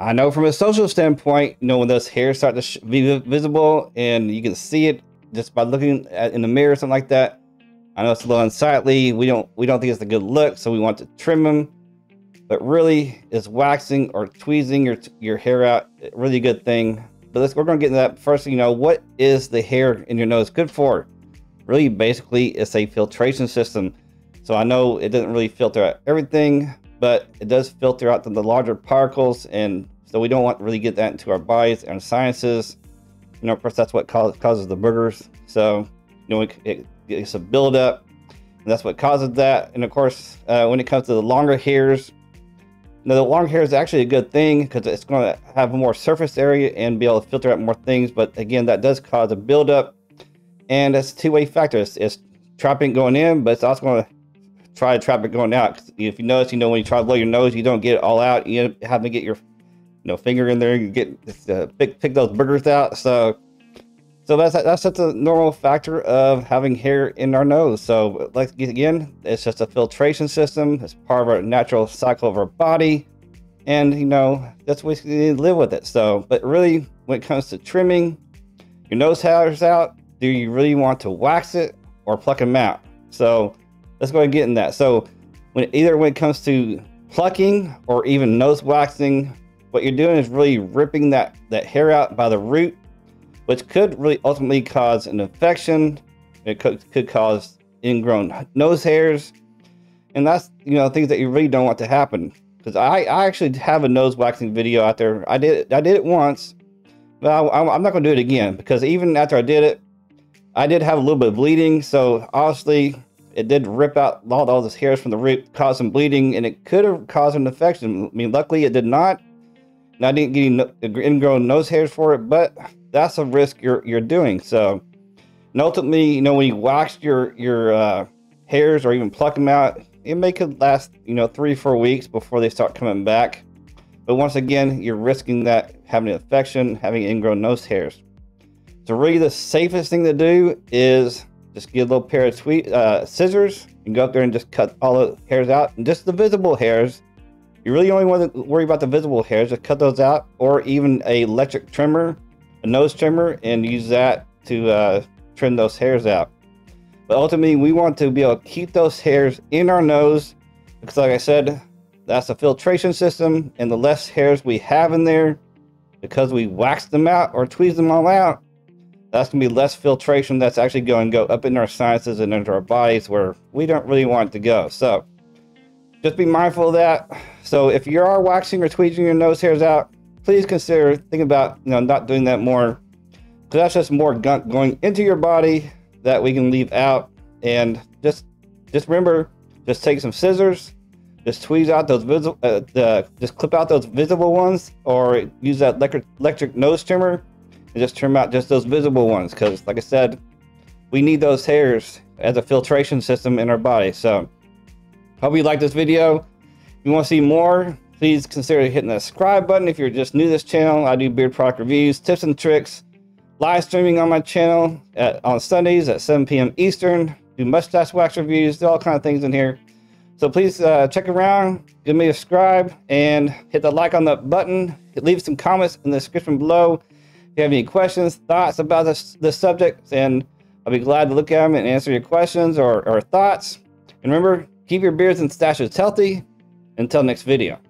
I know from a social standpoint, you know, when those hairs start to be visible and you can see it just by looking at in the mirror or something like that, I know it's a little unsightly. We don't think it's a good look, so we want to trim them. But really, is waxing or tweezing your hair out really good thing? But we're going to get into that first. You know, what is the hair in your nose good for? Really, basically, it's a filtration system. So I know it doesn't really filter out everything, but it does filter out the larger particles, and so we don't want to really get that into our bodies and sinuses. You know, of course, that's what causes the boogers. So, you know, it's a buildup, and that's what causes that. And of course, when it comes to the longer hairs, now the long hair is actually a good thing because it's going to have more surface area and be able to filter out more things. But again, that does cause a buildup, and that's a two-way factor. It's trapping going in, but it's also going to try to trap it going out. If you notice, you know, when you try to blow your nose, you don't get it all out. You end up having to get your, you know, finger in there. You get pick those boogers out. So that's just a normal factor of having hair in our nose. So like again, it's just a filtration system. It's part of our natural cycle of our body, and you know that's what we need to live with it. So, but really, when it comes to trimming your nose hairs out, do you really want to wax it or pluck them out? So let's go ahead and get in that. So when it comes to plucking or even nose waxing, what you're doing is really ripping that hair out by the root, which could really ultimately cause an infection. It could cause ingrown nose hairs. And that's, you know, things that you really don't want to happen. Because I actually have a nose waxing video out there. I did it once, but I'm not gonna do it again, because even after I did it, I did have a little bit of bleeding. So obviously it did rip out all those hairs from the root, cause some bleeding, and it could have caused an infection. I mean, luckily it did not. And I didn't get any ingrown nose hairs for it, but that's a risk you're doing. So, and ultimately, you know, when you wax your hairs or even pluck them out, it could last, you know, 3 or 4 weeks before they start coming back. But once again, you're risking that having an infection, having ingrown nose hairs. So really the safest thing to do is just get a little pair of scissors and go up there and just cut all the hairs out, and just the visible hairs. You really only want to worry about the visible hairs, just cut those out, or even a electric trimmer, a nose trimmer, and use that to trim those hairs out. But ultimately, we want to be able to keep those hairs in our nose, because like I said, that's a filtration system, and the less hairs we have in there, because we wax them out or tweeze them all out, that's going to be less filtration that's actually going to go up in our sinuses and into our bodies where we don't really want it to go. So just be mindful of that. So if you are waxing or tweezing your nose hairs out, please consider thinking about, you know, not doing that more, because that's just more gunk going into your body that we can leave out. And just remember, just take some scissors, just tweeze out those visible, just clip out those visible ones, or use that electric nose trimmer and just trim out just those visible ones. Because like I said, we need those hairs as a filtration system in our body. So hope you like this video. If you want to see more, please consider hitting the subscribe button. If you're just new to this channel, I do beard product reviews, tips and tricks, live streaming on my channel on Sundays at 7 p.m. Eastern. Do mustache wax reviews, do all kind of things in here. So please check around, give me a subscribe, and hit the like on the button. Leave some comments in the description below if you have any questions, thoughts about this subject, and I'll be glad to look at them and answer your questions or thoughts. And remember, keep your beards and stashes healthy. Until next video.